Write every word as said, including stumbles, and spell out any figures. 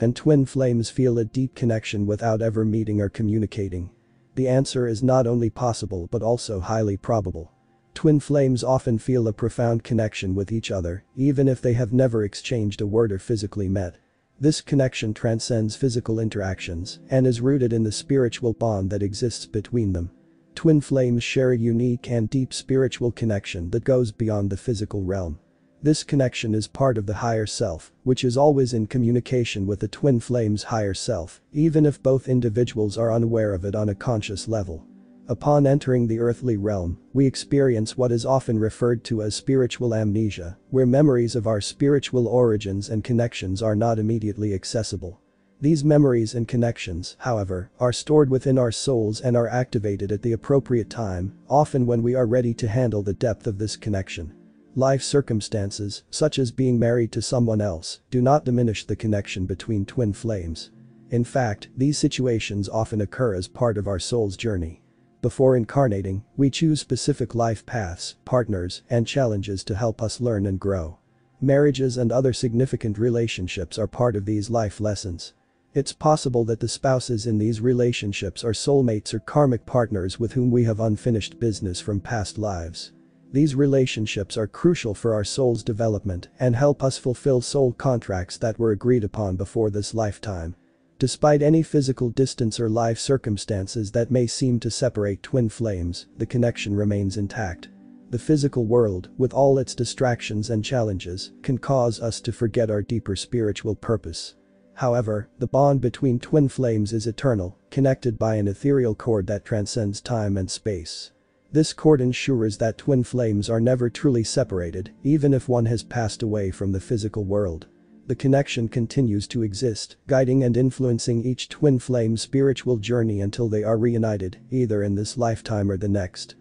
and twin flames feel a deep connection without ever meeting or communicating? The answer is not only possible but also highly probable. Twin flames often feel a profound connection with each other, even if they have never exchanged a word or physically met. This connection transcends physical interactions and is rooted in the spiritual bond that exists between them. Twin flames share a unique and deep spiritual connection that goes beyond the physical realm. This connection is part of the higher self, which is always in communication with the twin flame's higher self, even if both individuals are unaware of it on a conscious level. Upon entering the earthly realm, we experience what is often referred to as spiritual amnesia, where memories of our spiritual origins and connections are not immediately accessible. These memories and connections, however, are stored within our souls and are activated at the appropriate time, often when we are ready to handle the depth of this connection. Life circumstances, such as being married to someone else, do not diminish the connection between twin flames. In fact, these situations often occur as part of our soul's journey. Before incarnating, we choose specific life paths, partners, and challenges to help us learn and grow. Marriages and other significant relationships are part of these life lessons. It's possible that the spouses in these relationships are soulmates or karmic partners with whom we have unfinished business from past lives. These relationships are crucial for our soul's development and help us fulfill soul contracts that were agreed upon before this lifetime. Despite any physical distance or life circumstances that may seem to separate twin flames, the connection remains intact. The physical world, with all its distractions and challenges, can cause us to forget our deeper spiritual purpose. However, the bond between twin flames is eternal, connected by an ethereal cord that transcends time and space. This cord ensures that twin flames are never truly separated, even if one has passed away from the physical world. The connection continues to exist, guiding and influencing each twin flame's spiritual journey until they are reunited, either in this lifetime or the next.